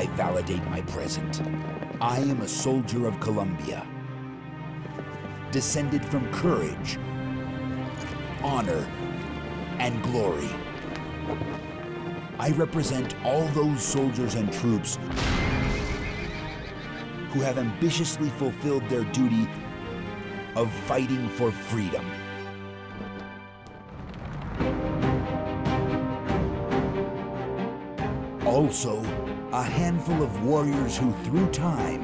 I validate my present. I am a soldier of Columbia, descended from courage, honor, and glory. I represent all those soldiers and troops who have ambitiously fulfilled their duty of fighting for freedom. Also, a handful of warriors who, through time,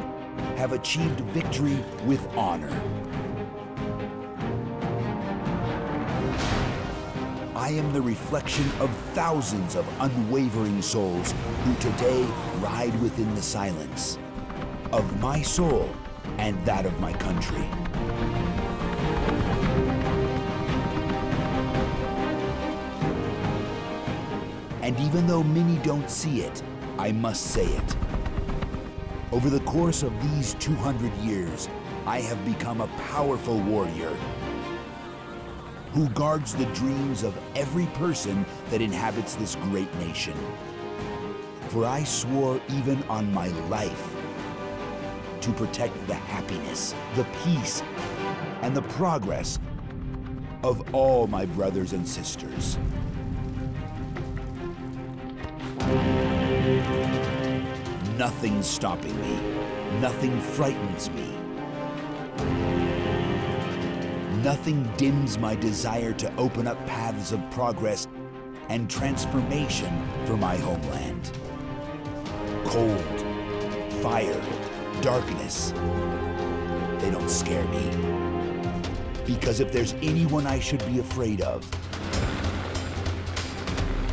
have achieved victory with honor. I am the reflection of thousands of unwavering souls who today ride within the silence of my soul and that of my country. And even though many don't see it, I must say it. Over the course of these 200 years, I have become a powerful warrior who guards the dreams of every person that inhabits this great nation. For I swore even on my life to protect the happiness, the peace, and the progress of all my brothers and sisters. Nothing's stopping me. Nothing frightens me. Nothing dims my desire to open up paths of progress and transformation for my homeland. Cold, fire, darkness, they don't scare me. Because if there's anyone I should be afraid of,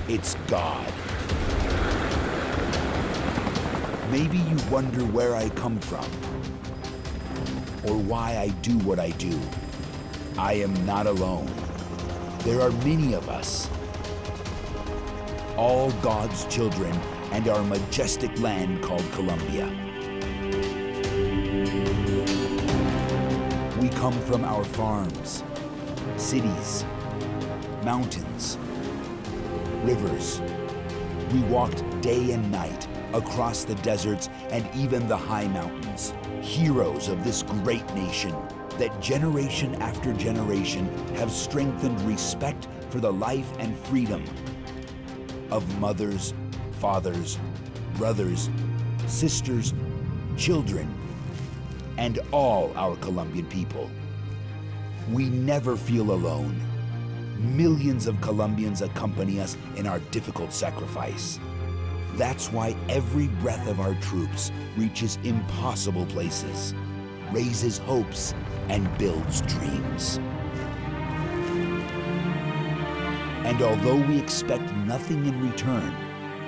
it's God. Maybe you wonder where I come from or why I do what I do. I am not alone. There are many of us, all God's children, and our majestic land called Colombia. We come from our farms, cities, mountains, rivers. We walked day and night across the deserts and even the high mountains, heroes of this great nation that generation after generation have strengthened respect for the life and freedom of mothers, fathers, brothers, sisters, children, and all our Colombian people. We never feel alone. Millions of Colombians accompany us in our difficult sacrifice. That's why every breath of our troops reaches impossible places, raises hopes, and builds dreams. And although we expect nothing in return,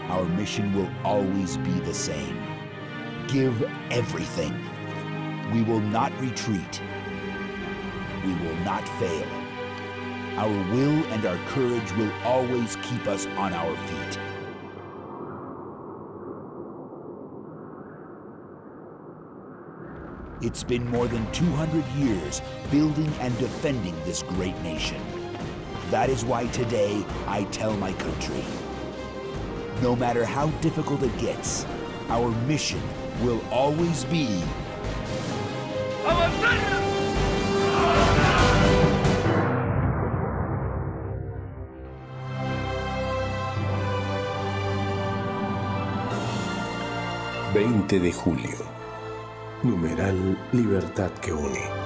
our mission will always be the same. Give everything. We will not retreat. We will not fail. Our will and our courage will always keep us on our feet. It's been more than 200 years building and defending this great nation. That is why today I tell my country, no matter how difficult it gets, our mission will always be Veinte de Julio. Numeral Libertad que une.